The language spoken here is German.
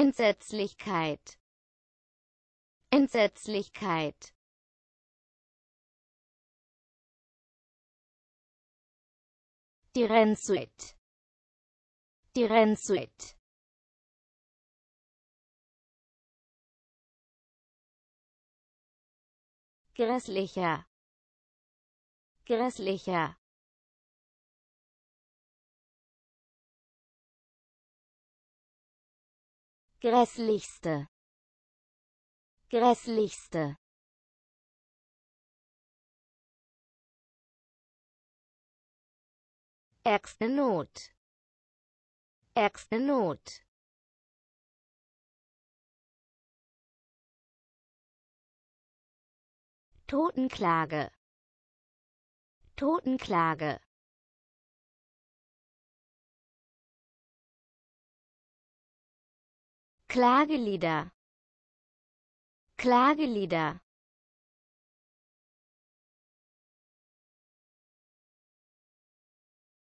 Entsetzlichkeit, Entsetzlichkeit, Direnzit, Direnzit, grässlicher, grässlicher, grässlichste, grässlichste, ärgste Not, ärgste Not, Totenklage, Totenklage, Klagelieder, Klagelieder,